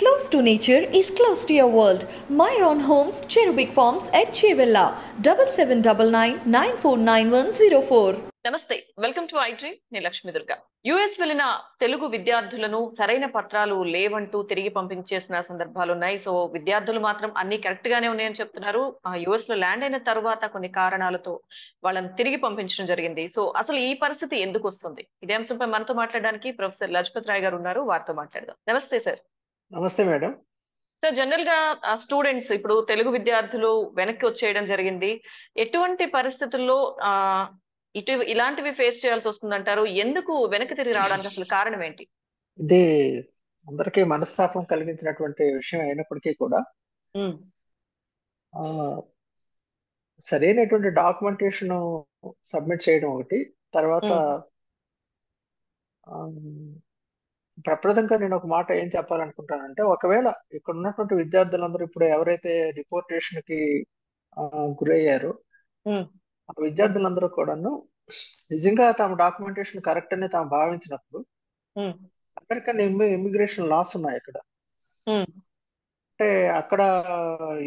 Close to nature is close to your world. Myron Homes, Cherubic Farms at Chevela, 7799949104. Namaste. Welcome to iDream. Nilakshmidurga. US వెళ్ళిన తెలుగు విద్యార్థులను సరైన పత్రాలు లేవంటూ తిరిగి పంపించేసిన సందర్భాలు ఉన్నాయి. సో విద్యార్థులు మాత్రం అన్ని కరెక్ట్ గానే ఉన్నాయని చెప్తున్నారు. US లో ల్యాండ్ అయిన తర్వాత కొన్ని కారణాలతో వాళ్ళని తిరిగి పంపించడం జరిగింది. సో అసలు ఈ పరిస్థితి ఎందుకు వస్తుంది? ఇదే అంశంపై మనతో మాట్లాడడానికి ప్రొఫెసర్ లజ్పత్ రాయ్ గారు ఉన్నారు. వారితో మాట్లాడదాం. నమస్తే సార్. నమస్తే మేడం. సో జనరల్ గా స్టూడెంట్స్ ఇప్పుడు తెలుగు విద్యార్థులు వెనక్కి వచ్చేయడం జరిగింది. ఎటువంటి పరిస్థితుల్లో ఇలాంటివి ఫేస్ చేయాల్సి వస్తుందంటారు? ఎందుకు వెనక్కి తిరిగి రావడానికి అసలు కారణం ఏంటి? ఇది అందరికీ మనస్తాపం కలిగించినటువంటి విషయం అయినప్పటికీ కూడా సరైనటువంటి డాక్యుమెంటేషన్ సబ్మిట్ చేయడం ఒకటి. తర్వాత ప్రప్రథంగా నేను ఒక మాట ఏం చెప్పాలనుకుంటానంటే, ఒకవేళ ఇక్కడ ఉన్నటువంటి విద్యార్థులందరూ ఇప్పుడు ఎవరైతే డిపోర్టేషన్ కి గురయ్యారో ఆ విద్యార్థులందరూ కూడాను నిజంగా తమ డాక్యుమెంటేషన్ కరెక్ట్ అని తాము భావించినప్పుడు అమెరికన్ ఇమిగ్రేషన్ లాస్ ఉన్నాయి ఇక్కడ. అంటే అక్కడ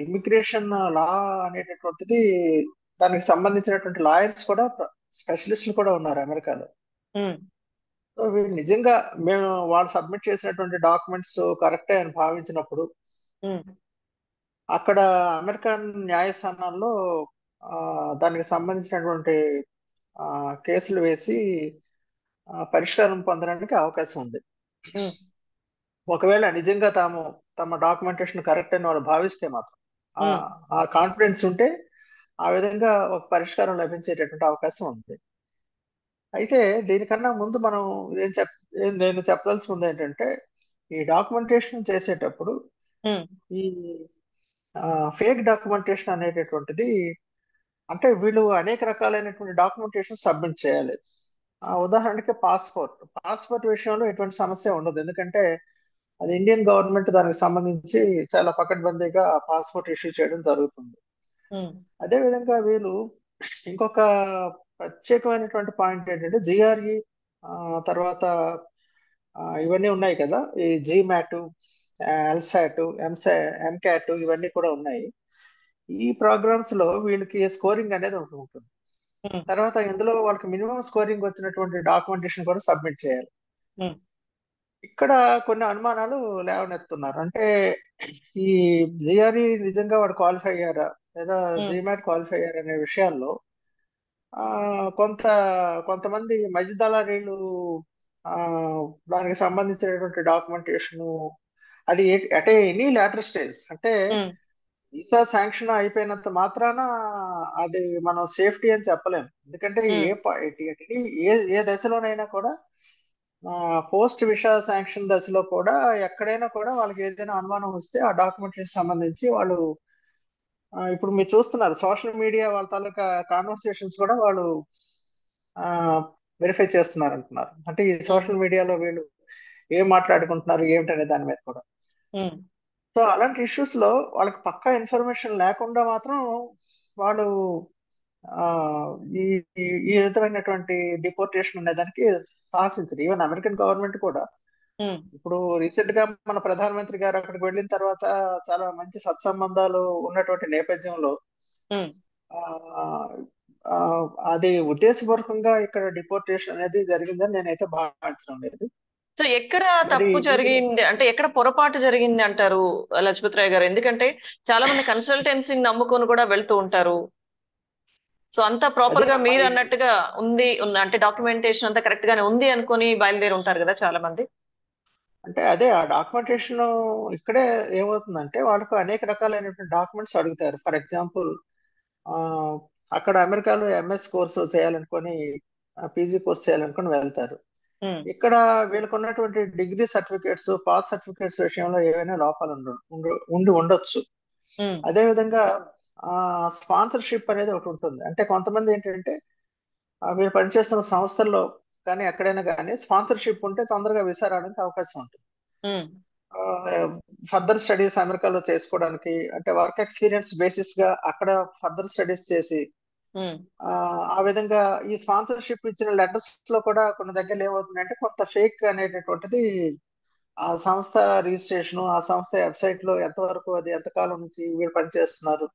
ఇమిగ్రేషన్ లా అనేటటువంటిది, దానికి సంబంధించినటువంటి లాయర్స్ కూడా స్పెషలిస్టులు కూడా ఉన్నారు అమెరికాలో. సో వీళ్ళు నిజంగా మేము వాళ్ళు సబ్మిట్ చేసినటువంటి డాక్యుమెంట్స్ కరెక్టే అని భావించినప్పుడు అక్కడ అమెరికన్ న్యాయస్థానాల్లో దానికి సంబంధించినటువంటి కేసులు వేసి పరిష్కారం పొందడానికి అవకాశం ఉంది. ఒకవేళ నిజంగా తమ డాక్యుమెంటేషన్ కరెక్ట్ అని వాళ్ళు భావిస్తే మాత్రం, ఆ కాన్ఫిడెన్స్ ఉంటే ఆ విధంగా ఒక పరిష్కారం లభించేటటువంటి అవకాశం ఉంది. అయితే దీనికన్నా ముందు మనం నేను చెప్పాల్సి ఉంది ఏంటంటే, ఈ డాక్యుమెంటేషన్ చేసేటప్పుడు ఈ ఫేక్ డాక్యుమెంటేషన్ అనేటటువంటిది, అంటే వీళ్ళు అనేక రకాలైనటువంటి డాక్యుమెంటేషన్ సబ్మిట్ చేయాలి. ఉదాహరణకి పాస్పోర్ట్ విషయంలో ఎటువంటి సమస్య ఉండదు, ఎందుకంటే అది ఇండియన్ గవర్నమెంట్ దానికి సంబంధించి చాలా పకడ్బందీగా పాస్పోర్ట్ ఇష్యూ చేయడం జరుగుతుంది. అదేవిధంగా వీళ్ళు ఇంకొక ప్రత్యేకమైనటువంటి పాయింట్ ఏంటంటే, జిఆర్ఈ తర్వాత ఇవన్నీ ఉన్నాయి కదా, ఈ జీ-మ్యాట్, ఎల్-SAT, M-CAT ఇవన్నీ కూడా ఉన్నాయి. ఈ ప్రోగ్రామ్స్ లో వీళ్ళకి స్కోరింగ్ అనేది ఉంటుంది. తర్వాత ఇందులో వాళ్ళకి మినిమం స్కోరింగ్ వచ్చినటువంటి డాక్యుమెంటేషన్ కూడా సబ్మిట్ చేయాలి. ఇక్కడ కొన్ని అనుమానాలు లేవనెత్తున్నారు. అంటే ఈ జిఆర్ఈ నిజంగా వాడు క్వాలిఫై అయ్యారా లేదా జీ-మ్యాట్ క్వాలిఫై అయ్యారా అనే విషయాల్లో కొంతమంది మధ్య దళారీలు దానికి సంబంధించినటువంటి డాక్యుమెంటేషన్ అది అట్ ఎనీ లేటర్ స్టేజ్, అంటే వీసా శాంక్షన్ అయిపోయినంత మాత్రాన అది మనం సేఫ్టీ అని చెప్పలేము. ఎందుకంటే ఏ దశలోనైనా కూడా, పోస్ట్ వీసా శాంక్షన్ దశలో కూడా, ఎక్కడైనా కూడా వాళ్ళకి ఏదైనా అనుమానం వస్తే ఆ డాక్యుమెంటేషన్ సంబంధించి వాళ్ళు ఇప్పుడు మీరు చూస్తున్నారు సోషల్ మీడియా వాళ్ళ తాలూకా కాన్వర్సేషన్స్ కూడా వాళ్ళు వెరిఫై చేస్తున్నారు అంటున్నారు. అంటే ఈ సోషల్ మీడియాలో వీళ్ళు ఏం మాట్లాడుకుంటున్నారు ఏమిటనే దాని మీద కూడా. సో అలాంటి ఇష్యూస్ లో వాళ్ళకి పక్కా ఇన్ఫర్మేషన్ లేకుండా మాత్రం వాళ్ళు ఈ విధమైనటువంటి డిపోర్టేషన్ అనేదానికి సాహసించారు. ఈవెన్ అమెరికన్ గవర్నమెంట్ కూడా ఇప్పుడు రీసెంట్ గా మన ప్రధానమంత్రి గారు అక్కడికి వెళ్ళిన తర్వాత చాలా మంచి సత్సంబంధాలు ఉన్నటువంటి నేపథ్యంలో అది ఉద్దేశపూర్వకంగా ఇక్కడ డిపోర్టేషన్ అనేది జరిగిందని నేనైతే భావించడం లేదు. సో ఎక్కడ తప్పు జరిగింది అంటే, ఎక్కడ పొరపాటు జరిగింది అంటారు లజ్పత్ రాయ్ గారు? ఎందుకంటే చాలా మంది కన్సల్టెన్సీని నమ్ముకొని కూడా వెళ్తూ ఉంటారు. సో అంత ప్రాపర్ గా మీరు అన్నట్టుగా ఉంది, అంటే డాక్యుమెంటేషన్ అంతా కరెక్ట్ గానే ఉంది అనుకుని బయలుదేరి ఉంటారు కదా చాలా మంది. అంటే అదే ఆ డాక్యుమెంటేషన్ ఇక్కడే ఏమవుతుందంటే, వాళ్ళకు అనేక రకాలైనటువంటి డాక్యుమెంట్స్ అడుగుతారు. ఫర్ ఎగ్జాంపుల్ అక్కడ అమెరికాలో MS కోర్సు చేయాలనుకొని, PG కోర్సు చేయాలనుకొని వెళ్తారు. ఇక్కడ వీళ్ళకు ఉన్నటువంటి డిగ్రీ సర్టిఫికేట్స్, పాస్ సర్టిఫికేట్స్ విషయంలో ఏవైనా లోపాలు ఉండొచ్చు. అదేవిధంగా స్పాన్సర్షిప్ అనేది ఒకటి ఉంటుంది. అంటే కొంతమంది ఏంటంటే వీళ్ళు పనిచేస్తున్న సంస్థల్లో కానీ ఎక్కడైనా కానీ స్పాన్సర్షిప్ ఉంటే తొందరగా వీసా రావడానికి అవకాశం ఉంటుంది. ఫర్దర్ స్టడీస్ అమెరికాలో చేసుకోవడానికి, అంటే వర్క్ ఎక్స్పీరియన్స్ బేసిస్ గా అక్కడ ఫర్దర్ స్టడీస్ చేసి ఆ విధంగా ఈ స్పాన్సర్షిప్ ఇచ్చిన లెటర్స్ లో కూడా కొన్ని దగ్గర ఏమవుతుందంటే కొంత ఫేక్ అనేటటువంటిది ఆ సంస్థ రిజిస్ట్రేషన్, ఆ సంస్థ వెబ్సైట్ లో ఎంతవరకు అది ఎంతకాలం నుంచి వీళ్ళు పనిచేస్తున్నారు,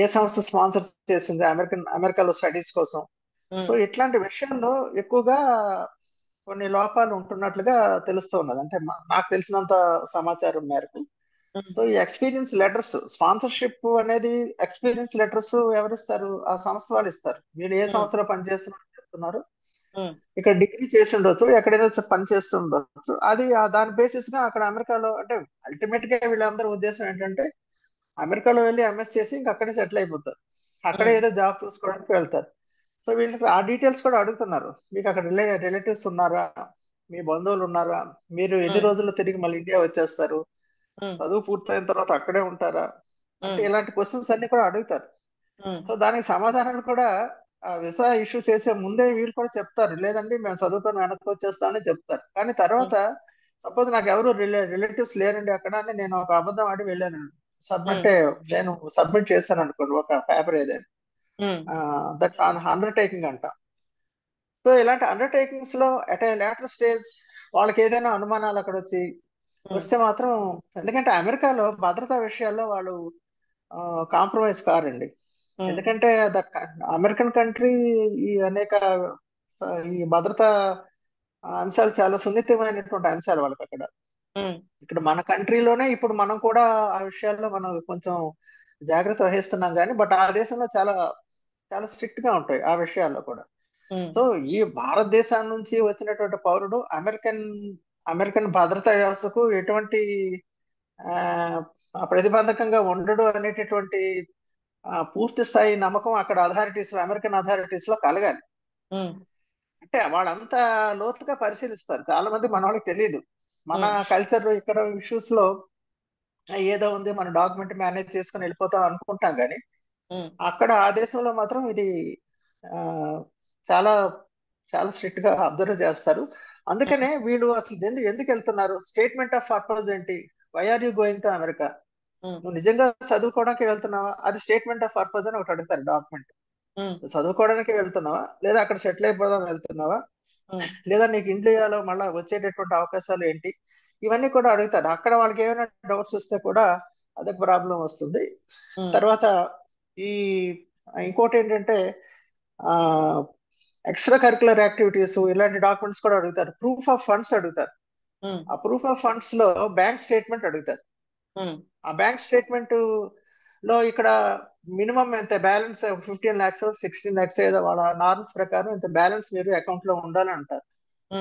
ఏ సంస్థ స్పాన్సర్ చేసింది అమెరికాలో స్టడీస్ కోసం. సో ఇట్లాంటి విషయంలో ఎక్కువగా కొన్ని లోపాలు ఉంటున్నట్లుగా తెలుస్తూ ఉన్నది, అంటే నాకు తెలిసినంత సమాచారం మేరకు. సో ఈ ఎక్స్పీరియన్స్ లెటర్స్, స్పాన్సర్షిప్ అనేది ఎక్స్పీరియన్స్ లెటర్స్ ఎవరిస్తారు, ఆ సంస్థ వాళ్ళు ఇస్తారు. మీరు ఏ సంస్థలో పనిచేస్తున్నారు చెప్తున్నారు, ఇక్కడ డిగ్రీ చేసి ఉండొచ్చు, ఎక్కడైనా పని చేస్తూ ఉండొచ్చు, అది దాని బేసిస్ గా అక్కడ అమెరికాలో, అంటే అల్టిమేట్ గా వీళ్ళందరి ఉద్దేశం ఏంటంటే అమెరికాలో వెళ్ళి ఎంఎస్ చేసి ఇంకా అక్కడే సెటిల్ అయిపోతారు, అక్కడే ఏదో జాబ్ చూసుకోవడానికి వెళ్తారు. సో వీళ్ళకి ఆ డీటెయిల్స్ కూడా అడుగుతున్నారు, మీకు అక్కడ రిలేటివ్స్ ఉన్నారా, మీ బంధువులు ఉన్నారా, మీరు ఎన్ని రోజుల్లో తిరిగి మళ్ళీ ఇండియా వచ్చేస్తారు, చదువు పూర్తయిన తర్వాత అక్కడే ఉంటారా, అంటే ఇలాంటి క్వశ్చన్స్ అన్ని కూడా అడుగుతారు. సో దానికి సమాధానాలు కూడా వీసా ఇష్యూ చేసే ముందే వీళ్ళు కూడా చెప్తారు, లేదండి మేము చదువుకొని వెనక్కి వచ్చేస్తామని చెప్తారు. కానీ తర్వాత సపోజ్ నాకు ఎవరు రిలేటివ్స్ లేరండి అక్కడ అని నేను ఒక అబద్ధం ఆడి వెళ్ళాను, నేను సబ్మిట్ చేశాను అనుకోండి ఒక పేపర్ ఏదైనా, దట్ అండర్ టేకింగ్ అంటాం. సో ఇలాంటి అండర్ టేకింగ్స్ లో అట్ ఏ లేటర్ స్టేజ్ వాళ్ళకి ఏదైనా అనుమానాలు అక్కడ వస్తే మాత్రం, ఎందుకంటే అమెరికాలో భద్రతా విషయాల్లో వాళ్ళు కాంప్రమైజ్ కారండి. ఎందుకంటే అమెరికన్ కంట్రీ ఈ అనేక ఈ భద్రతా అంశాలు చాలా సున్నితమైనటువంటి అంశాలు వాళ్ళకి అక్కడ. ఇక్కడ మన కంట్రీలోనే ఇప్పుడు మనం కూడా ఆ విషయాల్లో మనం కొంచెం జాగ్రత్త వహిస్తున్నాం, కానీ బట్ ఆ దేశంలో చాలా చాలా స్ట్రిక్ట్ గా ఉంటాయి ఆ విషయాల్లో కూడా. సో ఈ భారతదేశం నుంచి వచ్చినటువంటి పౌరుడు అమెరికన్ భద్రతా వ్యవస్థకు ఎటువంటి ప్రతిబంధకంగా ఉండడు అనేటటువంటి పూర్తి స్థాయి నమ్మకం అక్కడ అమెరికన్ అథారిటీస్ లో కలగాలి. అంటే వాళ్ళంతా లోతుగా పరిశీలిస్తారు, చాలా మంది మన వాళ్ళకి తెలియదు. మన కల్చర్ ఇక్కడ ఇష్యూస్ లో ఏదో ఉంది, మన డాక్యుమెంట్ మేనేజ్ చేసుకుని వెళ్ళిపోతాం అనుకుంటాం, కానీ అక్కడ ఆ దేశంలో మాత్రం ఇది చాలా చాలా స్ట్రిక్ట్ గా అబ్జర్వ్ చేస్తారు. అందుకనే వీళ్ళు అసలు ఎందుకు వెళ్తున్నారు, స్టేట్మెంట్ ఆఫ్ పర్పస్ ఏంటి, why are you going to America, నువ్వు నిజంగా చదువుకోవడానికి వెళ్తున్నావా, అది స్టేట్మెంట్ ఆఫ్ పర్పస్ అని ఒకటి అడుగుతారు డాక్యుమెంట్. చదువుకోవడానికి వెళ్తున్నావా, లేదా అక్కడ సెటిల్ అయిపోదాం వెళ్తున్నావా, లేదా నీకు ఇండియాలో మళ్ళీ వచ్చేటటువంటి అవకాశాలు ఏంటి, ఇవన్నీ కూడా అడుగుతారు. అక్కడ వాళ్ళకి ఏమైనా డౌట్స్ వస్తే కూడా అదొక ప్రాబ్లం వస్తుంది. తర్వాత ఇంకోటి ఏంటంటే ఎక్స్ట్రా కరిక్యులర్ యాక్టివిటీస్ ఇలాంటి డాక్యుమెంట్స్ కూడా అడుగుతారు. ప్రూఫ్ ఆఫ్ ఫండ్స్ అడుగుతారు, ఆ ప్రూఫ్ ఆఫ్ ఫండ్స్ లో బ్యాంక్ స్టేట్మెంట్ అడుగుతారు. ఆ బ్యాంక్ స్టేట్మెంట్ లో ఇక్కడ మినిమం ఎంత బ్యాలెన్స్, 15 lakhs 16 lakhs ఏదో వాళ్ళ నార్మ్స్ ప్రకారం ఇంత బ్యాలెన్స్ మీరు అకౌంట్ లో ఉండాలని అంటారు.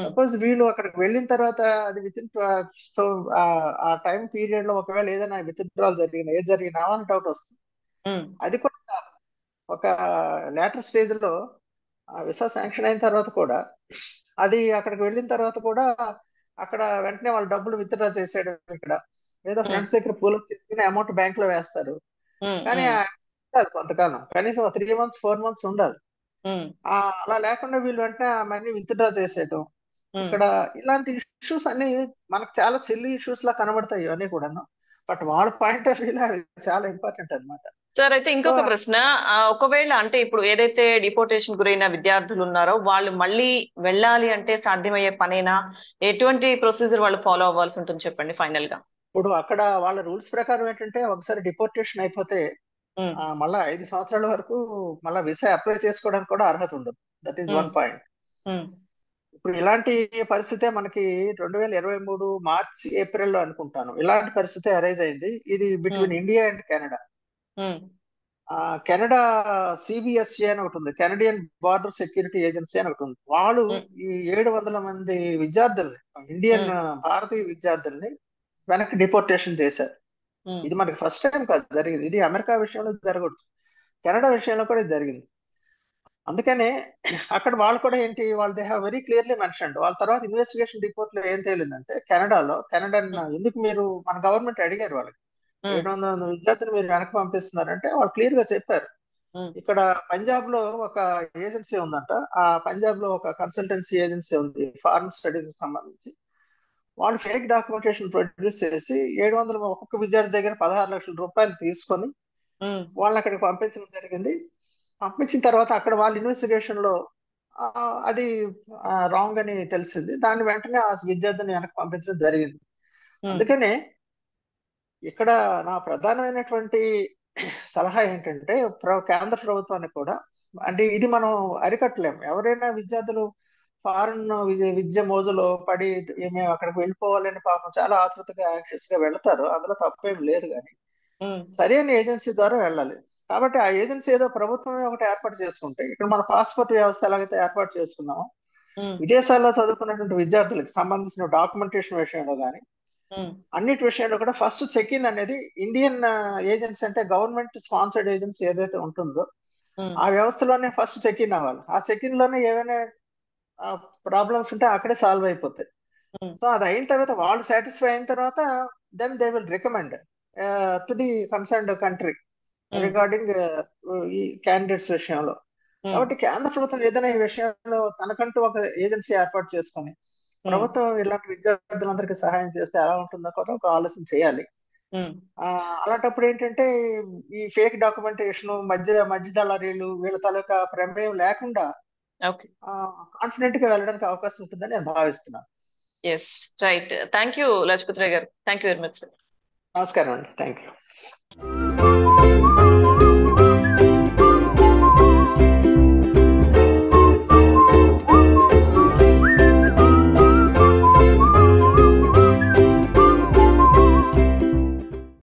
సపోజ్ వీళ్ళు అక్కడికి వెళ్ళిన తర్వాత అది ఆ టైం పీరియడ్ లో ఒకవేళ ఏదైనా విత్డ్రాల్ జరిగినా ఏది జరిగినా అని డౌట్ వస్తుంది. అది కూడా ఒక లేటర్ స్టేజ్ లో వీసా శాంక్షన్ అయిన తర్వాత కూడా, అది అక్కడికి వెళ్ళిన తర్వాత కూడా అక్కడ వెంటనే వాళ్ళ డబ్బులు విత్డ్రా చేసేయడం, ఇక్కడ ఏదో ఫ్రెండ్స్ దగ్గర పూలప్ చేసుకుని అమౌంట్ బ్యాంక్ లో వేస్తారు, కానీ కొంతకాలం కనీసం 3 months 4 months ఉండాలి. అలా లేకుండా వీళ్ళు వెంటనే ఆ మనీ విత్డ్రా చేసేయటం, ఇక్కడ ఇలాంటి ఇష్యూస్ అన్ని మనకు చాలా చిల్లి ఇష్యూస్ లా కనబడతాయి ఇవన్నీ కూడాను, బట్ వాళ్ళ పాయింట్ ఆఫ్ వ్యూ చాలా ఇంపార్టెంట్ అనమాట. సార్ అయితే ఇంకొక ప్రశ్న, ఒకవేళ అంటే ఇప్పుడు ఏదైతే డిపోర్టేషన్ గురైన విద్యార్థులు ఉన్నారో వాళ్ళు మళ్ళీ వెళ్ళాలి అంటే సాధ్యమయ్యే పనేనా, ఎటువంటి ప్రొసీజర్ వాళ్ళు ఫాలో అవ్వాల్సి ఉంటుంది చెప్పండి ఫైనల్ గా? ఇప్పుడు అక్కడ వాళ్ళ రూల్స్ ప్రకారం ఏంటంటే ఒకసారి డిపోర్టేషన్ అయిపోతే మళ్ళా 5 సంవత్సరాల వరకు మళ్ళా వీసా అప్లై చేసుకోవడానికి కూడా అర్హత ఉండదు. That is 1 point. ఇప్పుడు ఇలాంటి పరిస్థితే మనకి 2023 March, April లో అనుకుంటాను ఇలాంటి పరిస్థితి అరైజ్ అయింది. ఇది between India and Canada. Canada CBSA అని ఒకటి ఉంది, కెనడియన్ బోర్డర్ సెక్యూరిటీ ఏజెన్సీ అని ఒకటి ఉంది. వాళ్ళు ఈ 700 మంది విద్యార్థుల్ని, ఇండియన్ భారతీయ విద్యార్థుల్ని వెనక్కి డిపోర్టేషన్ చేశారు. ఇది మనకి ఫస్ట్ టైం కాదు జరిగింది, ఇది అమెరికా విషయంలో జరగవచ్చు, కెనడా విషయంలో కూడా ఇది జరిగింది. అందుకనే అక్కడ వాళ్ళు కూడా ఏంటి, వాళ్ళు they have very clearly mentioned. వాళ్ళ తర్వాత ఇన్వెస్టిగేషన్ రిపోర్ట్ లో ఏం తేలిందంటే కెనడా ఎందుకు మీరు మన గవర్నమెంట్ అడిగారు వాళ్ళకి 700 విద్యార్థులు మీరు వెనక్కి పంపిస్తున్నారంటే వాళ్ళు క్లియర్ గా చెప్పారు, ఇక్కడ పంజాబ్ లో ఒక ఏజెన్సీ ఉందంట, ఆ పంజాబ్ లో ఒక కన్సల్టెన్సీ ఏజెన్సీ ఉంది ఫారెన్ స్టడీస్ కి సంబంధించి, వాళ్ళు ఫేక్ డాక్యుమెంటేషన్ ప్రొడ్యూస్ చేసి 700 ఒక్కొక్క విద్యార్థి దగ్గర 16 లక్షల రూపాయలు తీసుకొని వాళ్ళని అక్కడికి పంపించడం జరిగింది. పంపించిన తర్వాత అక్కడ వాళ్ళ ఇన్వెస్టిగేషన్ లో అది రాంగ్ అని తెలిసింది. దాని వెంటనే ఆ విద్యార్థిని వెనక్కి పంపించడం జరిగింది. అందుకనే ఇక్కడ నా ప్రధానమైనటువంటి సలహా ఏంటంటే కేంద్ర ప్రభుత్వానికి కూడా, అంటే ఇది మనం అరికట్టలేము. ఎవరైనా విద్యార్థులు ఫారెన్ విద్య మోజులో పడి మేము అక్కడికి వెళ్ళిపోవాలని పాపం చాలా ఆతృతగా యాక్టివ్స్ గా వెళ్తారు, అందులో తప్పేం లేదు. కానీ సరైన ఏజెన్సీ ద్వారా వెళ్ళాలి. కాబట్టి ఆ ఏజెన్సీ ఏదో ప్రభుత్వమే ఒకటి ఏర్పాటు చేసుకుంటే, ఇక్కడ మన పాస్పోర్ట్ వ్యవస్థ ఎలాగైతే ఏర్పాటు చేసుకున్నామో, విదేశాల్లో చదువుకున్నటువంటి విద్యార్థులకు సంబంధించిన డాక్యుమెంటేషన్ విషయంలో కానీ అన్నిటి విషయాల్లో కూడా ఫస్ట్ చెక్ ఇన్ అనేది ఇండియన్ ఏజెన్సీ, అంటే గవర్నమెంట్ స్పాన్సర్డ్ ఏజెన్సీ ఏదైతే ఉంటుందో ఆ వ్యవస్థలోనే ఫస్ట్ చెక్ ఇన్ అవ్వాలి. ఆ చెక్ ఇన్ లోనే ఏమైనా ప్రాబ్లమ్స్ ఉంటే అక్కడే సాల్వ్ అయిపోతాయి. సో అది అయిన తర్వాత వాళ్ళు సాటిస్ఫై అయిన తర్వాత then they will recommend to the concerned country regarding ఈ క్యాండిడేట్స్ విషయంలో. కాబట్టి కేంద్ర ప్రభుత్వం ఏదైనా ఈ విషయంలో తనకంటూ ఒక ఏజెన్సీ ఏర్పాటు చేసుకుని ప్రభుత్వం ఇలాంటి విద్యార్థులందరికీ సహాయం చేస్తే ఎలా ఉంటుందో కూడా ఒక ఆలోచన చేయాలి. అలాంటప్పుడు ఏంటంటే ఈ ఫేక్ డాక్యుమెంటేషన్, మధ్య దళారీలు, వీళ్ళ తాలూకా ప్రమేయం లేకుండా కాన్ఫిడెంట్ గా వెళ్ళడానికి అవకాశం ఉంటుందని నేను భావిస్తున్నాను. Yes, right. Thank you Lajpat Rai గారు. Thank you very much. నమస్కారం అండి. Thank you.